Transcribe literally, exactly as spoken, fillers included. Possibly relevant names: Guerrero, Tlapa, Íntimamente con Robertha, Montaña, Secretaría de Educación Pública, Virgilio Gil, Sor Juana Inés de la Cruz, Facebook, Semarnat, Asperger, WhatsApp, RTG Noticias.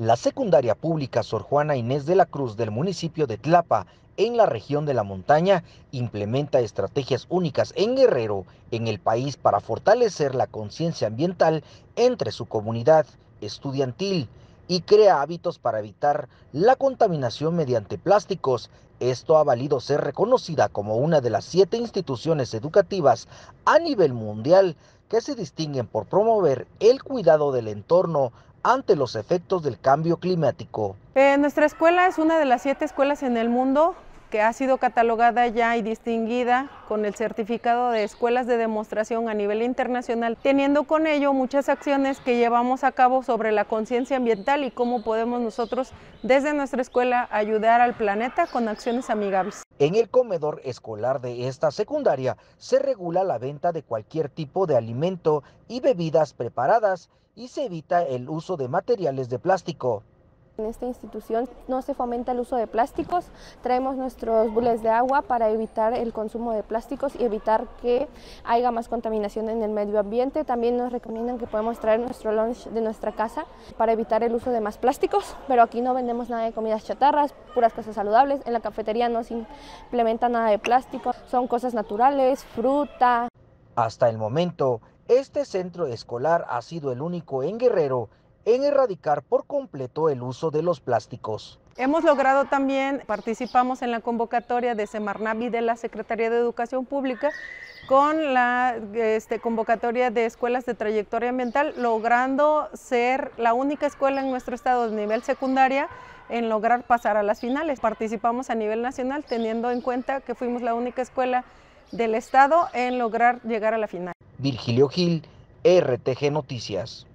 la secundaria pública Sor Juana Inés de la Cruz del municipio de Tlapa, en la región de la Montaña, implementa estrategias únicas en Guerrero, en el país, para fortalecer la conciencia ambiental entre su comunidad estudiantil y crea hábitos para evitar la contaminación mediante plásticos. Esto ha valido ser reconocida como una de las siete instituciones educativas a nivel mundial que se distinguen por promover el cuidado del entorno ante los efectos del cambio climático. Eh, nuestra escuela es una de las siete escuelas en el mundo que ha sido catalogada ya y distinguida con el certificado de escuelas de demostración a nivel internacional, teniendo con ello muchas acciones que llevamos a cabo sobre la conciencia ambiental y cómo podemos nosotros desde nuestra escuela ayudar al planeta con acciones amigables. En el comedor escolar de esta secundaria se regula la venta de cualquier tipo de alimento y bebidas preparadas y se evita el uso de materiales de plástico. En esta institución no se fomenta el uso de plásticos, traemos nuestros bules de agua para evitar el consumo de plásticos y evitar que haya más contaminación en el medio ambiente. También nos recomiendan que podemos traer nuestro lunch de nuestra casa para evitar el uso de más plásticos, pero aquí no vendemos nada de comidas chatarras, puras cosas saludables. En la cafetería no se implementa nada de plástico, son cosas naturales, fruta. Hasta el momento, este centro escolar ha sido el único en Guerrero en erradicar por completo el uso de los plásticos. Hemos logrado también, participamos en la convocatoria de Semarnat y de la Secretaría de Educación Pública con la este, convocatoria de escuelas de trayectoria ambiental, logrando ser la única escuela en nuestro estado de nivel secundaria en lograr pasar a las finales. Participamos a nivel nacional teniendo en cuenta que fuimos la única escuela del estado en lograr llegar a la final. Virgilio Gil, R T G Noticias.